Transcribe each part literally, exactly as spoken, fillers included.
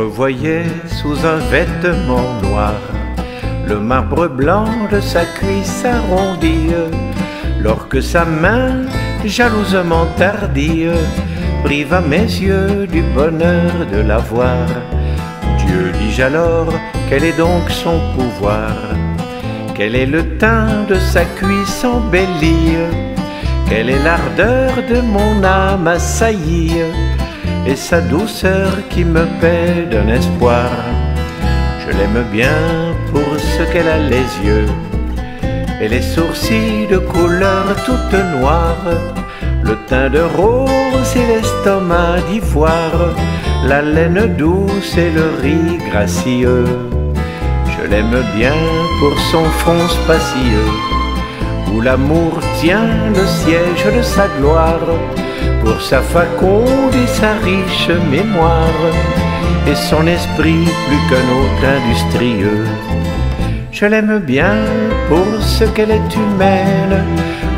J'entrevoyais sous un vêtement noir le marbre blanc de sa cuisse arrondie, lorsque sa main, jalousement tardive, prive à mes yeux du bonheur de la voir. Dieu, dis-je alors, quel est donc son pouvoir? Quel est le teint de sa cuisse embellie? Quelle est l'ardeur de mon âme assaillie? Et sa douceur qui me paie d'un espoir? Je l'aime bien pour ce qu'elle a les yeux et les sourcils de couleur toute noire, le teint de rose et l'estomac d'ivoire, la laine douce et le riz gracieux. Je l'aime bien pour son front spacieux, où l'amour tient le siège de sa gloire, pour sa faconde et sa riche mémoire, et son esprit plus qu'un hôte industrieux. Je l'aime bien pour ce qu'elle est humaine,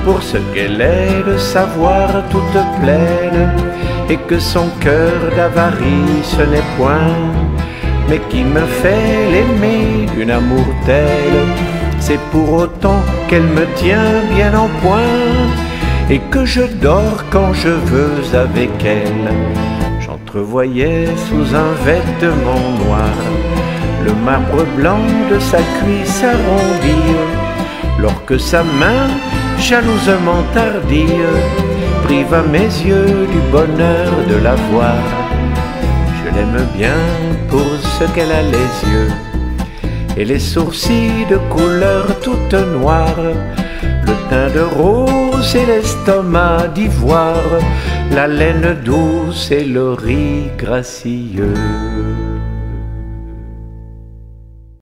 pour ce qu'elle est de savoir toute pleine, et que son cœur d'avarice n'est point, mais qui me fait l'aimer d'un amour tel. C'est pour autant qu'elle me tient bien en point, et que je dors quand je veux avec elle. J'entrevoyais sous un vêtement noir le marbre blanc de sa cuisse arrondie, lorsque sa main, jalousement tardive, prive à mes yeux du bonheur de la voir. Je l'aime bien pour ce qu'elle a les yeux et les sourcils de couleur toute noire, le teint de rose et l'estomac d'ivoire, la laine douce et le riz gracieux.